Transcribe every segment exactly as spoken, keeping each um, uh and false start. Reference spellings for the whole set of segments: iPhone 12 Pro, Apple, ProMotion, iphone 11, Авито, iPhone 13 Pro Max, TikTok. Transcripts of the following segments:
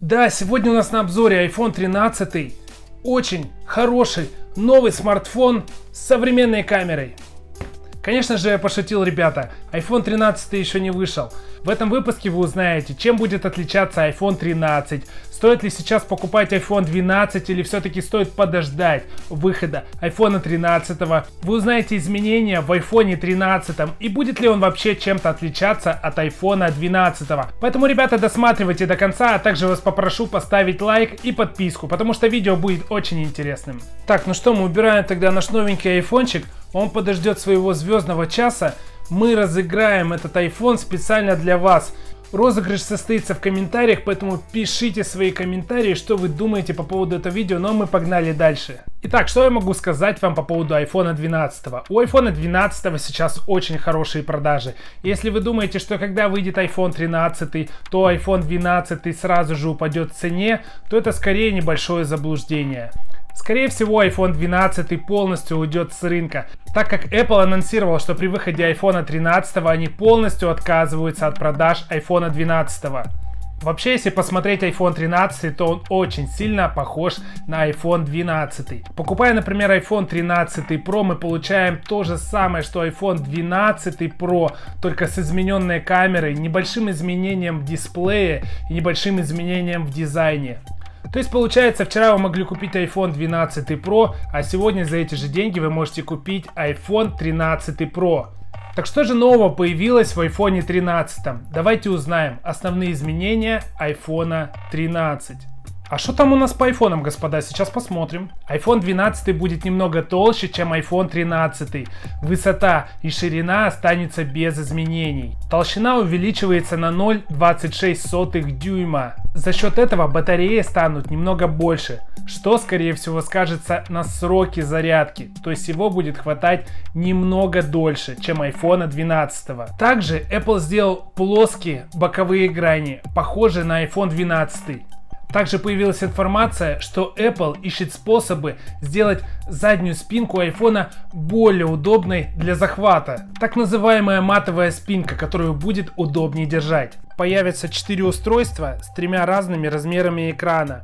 Да, сегодня у нас на обзоре айфон тринадцать, очень хороший новый смартфон с современной камерой. Конечно же, я пошутил, ребята, айфон тринадцать еще не вышел. В этом выпуске вы узнаете, чем будет отличаться айфон тринадцать, стоит ли сейчас покупать айфон двенадцать или все-таки стоит подождать выхода айфона тринадцать. Вы узнаете изменения в айфоне тринадцать и будет ли он вообще чем-то отличаться от айфона двенадцать. Поэтому, ребята, досматривайте до конца, а также вас попрошу поставить лайк и подписку, потому что видео будет очень интересным. Так, ну что, мы убираем тогда наш новенький айфончик, он подождет своего звездного часа. Мы разыграем этот iPhone специально для вас. Розыгрыш состоится в комментариях, поэтому пишите свои комментарии, что вы думаете по поводу этого видео, но мы погнали дальше. Итак, что я могу сказать вам по поводу айфона двенадцать? У айфона двенадцать сейчас очень хорошие продажи. Если вы думаете, что когда выйдет айфон тринадцать, то айфон двенадцать сразу же упадет в цене, то это скорее небольшое заблуждение. Скорее всего, айфон двенадцать полностью уйдет с рынка, так как Apple анонсировала, что при выходе айфона тринадцать они полностью отказываются от продаж айфона двенадцать. Вообще, если посмотреть айфон тринадцать, то он очень сильно похож на айфон двенадцать. Покупая, например, айфон тринадцать про, мы получаем то же самое, что айфон двенадцать про, только с измененной камерой, небольшим изменением в дисплее и небольшим изменением в дизайне. То есть получается, вчера вы могли купить айфон двенадцать про, а сегодня за эти же деньги вы можете купить айфон тринадцать про. Так что же нового появилось в айфоне тринадцать? Давайте узнаем основные изменения айфона тринадцать. А что там у нас по айфонам, господа? Сейчас посмотрим. айфон двенадцать будет немного толще, чем айфон тринадцать. Высота и ширина останется без изменений. Толщина увеличивается на ноль целых двадцать шесть сотых дюйма. За счет этого батареи станут немного больше, что, скорее всего, скажется на сроке зарядки. То есть его будет хватать немного дольше, чем айфона двенадцать. Также Apple сделал плоские боковые грани, похожие на айфон двенадцать. Также появилась информация, что Apple ищет способы сделать заднюю спинку айфона более удобной для захвата. Так называемая матовая спинка, которую будет удобнее держать. Появятся четыре устройства с тремя разными размерами экрана.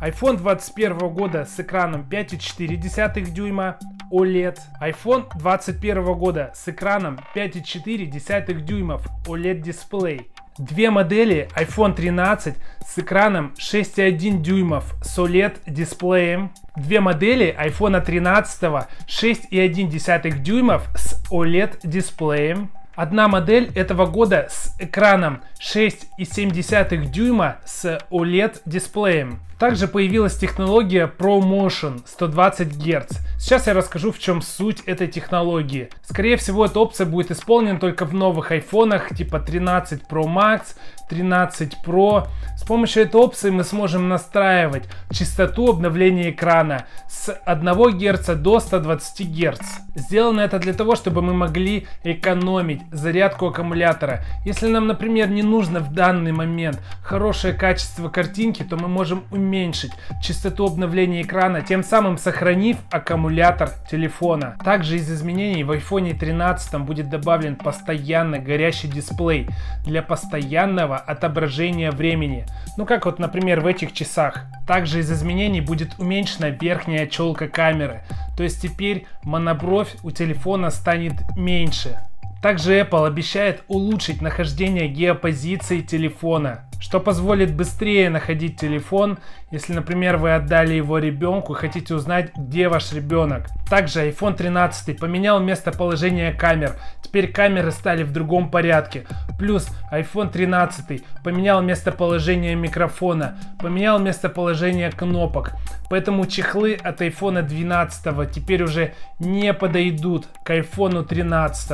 айфон двадцать первого года с экраном пять целых четыре десятых дюйма о лед. айфон двадцать первого года с экраном пять целых четыре десятых дюймов о лед дисплей. Две модели айфон тринадцать с экраном шесть целых одна десятых дюймов с о лед дисплеем. Две модели айфона тринадцать шесть целых одна десятых дюймов с о лед дисплеем. Одна модель этого года с экраном шесть целых семь десятых дюйма с о лед дисплеем. Также появилась технология ProMotion сто двадцать герц. Сейчас я расскажу, в чем суть этой технологии. Скорее всего, эта опция будет исполнена только в новых айфонах типа тринадцать про макс, тринадцать про. С помощью этой опции мы сможем настраивать частоту обновления экрана с одного герца до ста двадцати герц. Сделано это для того, чтобы мы могли экономить зарядку аккумулятора. Если нам, например, не нужно в данный момент хорошее качество картинки, то мы можем уменьшить частоту обновления экрана, тем самым сохранив аккумулятор телефона. Также из изменений в айфоне тринадцать будет добавлен постоянно горящий дисплей для постоянного отображения времени. Ну как вот, например, в этих часах. Также из изменений будет уменьшена верхняя челка камеры. То есть теперь монобровь у телефона станет меньше. Также Apple обещает улучшить нахождение геопозиции телефона, что позволит быстрее находить телефон, если, например, вы отдали его ребенку и хотите узнать, где ваш ребенок. Также айфон тринадцать поменял местоположение камер, теперь камеры стали в другом порядке. Плюс айфон тринадцать поменял местоположение микрофона, поменял местоположение кнопок. Поэтому чехлы от айфона двенадцать теперь уже не подойдут к айфону тринадцать.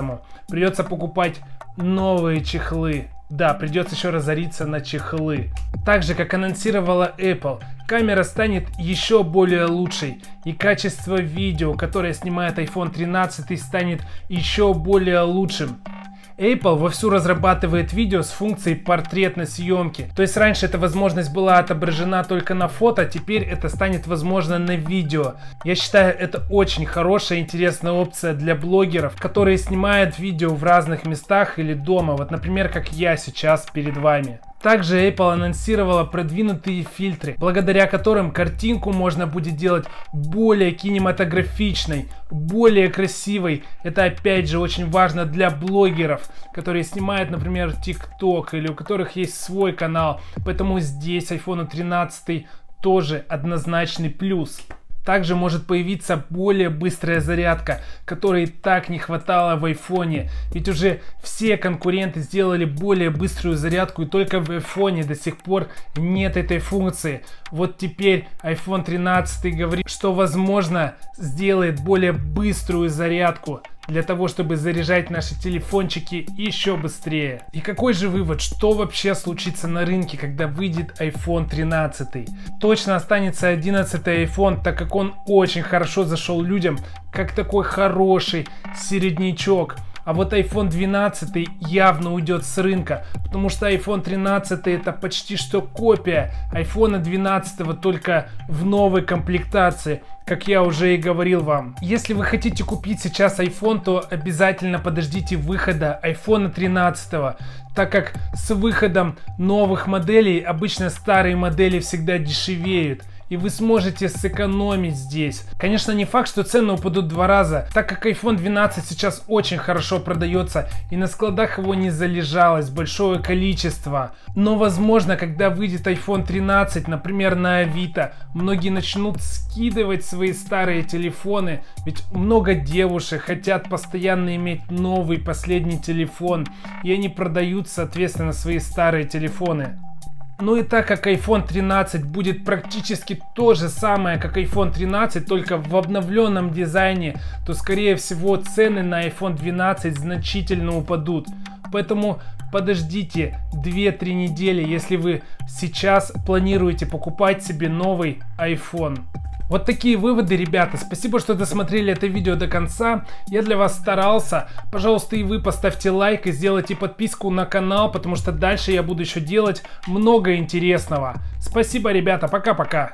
Придется покупать новые чехлы. Да, придется еще разориться на чехлы. Так же, как анонсировала Apple, камера станет еще более лучшей. И качество видео, которое снимает айфон тринадцать, станет еще более лучшим. Apple вовсю разрабатывает видео с функцией портретной съемки. То есть раньше эта возможность была отображена только на фото, теперь это станет возможно на видео. Я считаю, это очень хорошая и интересная опция для блогеров, которые снимают видео в разных местах или дома. Вот, например, как я сейчас перед вами. Также Apple анонсировала продвинутые фильтры, благодаря которым картинку можно будет делать более кинематографичной, более красивой. Это опять же очень важно для блогеров, которые снимают, например, TikTok или у которых есть свой канал. Поэтому здесь айфон тринадцать тоже однозначный плюс. Также может появиться более быстрая зарядка, которой и так не хватало в айфоне. Ведь уже все конкуренты сделали более быструю зарядку, и только в айфоне до сих пор нет этой функции. Вот теперь айфон тринадцать говорит, что возможно сделает более быструю зарядку, для того, чтобы заряжать наши телефончики еще быстрее. И какой же вывод, что вообще случится на рынке, когда выйдет айфон тринадцать? Точно останется одиннадцатый iPhone, так как он очень хорошо зашел людям, как такой хороший середнячок. А вот айфон двенадцать явно уйдет с рынка, потому что айфон тринадцать это почти что копия айфона двенадцать, только в новой комплектации, как я уже и говорил вам. Если вы хотите купить сейчас iPhone, то обязательно подождите выхода айфона тринадцать, так как с выходом новых моделей обычно старые модели всегда дешевеют. И вы сможете сэкономить здесь. Конечно, не факт, что цены упадут в два раза, так как айфон двенадцать сейчас очень хорошо продается, и на складах его не залежалось большое количество. Но возможно, когда выйдет айфон тринадцать, например, на Авито, многие начнут скидывать свои старые телефоны, ведь много девушек хотят постоянно иметь новый последний телефон, и они продают, соответственно, свои старые телефоны. Ну и так как айфон тринадцать будет практически то же самое, как айфон тринадцать, только в обновленном дизайне, то скорее всего цены на айфон двенадцать значительно упадут. Поэтому подождите две-три недели, если вы сейчас планируете покупать себе новый iPhone. Вот такие выводы, ребята. Спасибо, что досмотрели это видео до конца. Я для вас старался. Пожалуйста, и вы поставьте лайк и сделайте подписку на канал, потому что дальше я буду еще делать много интересного. Спасибо, ребята. Пока-пока.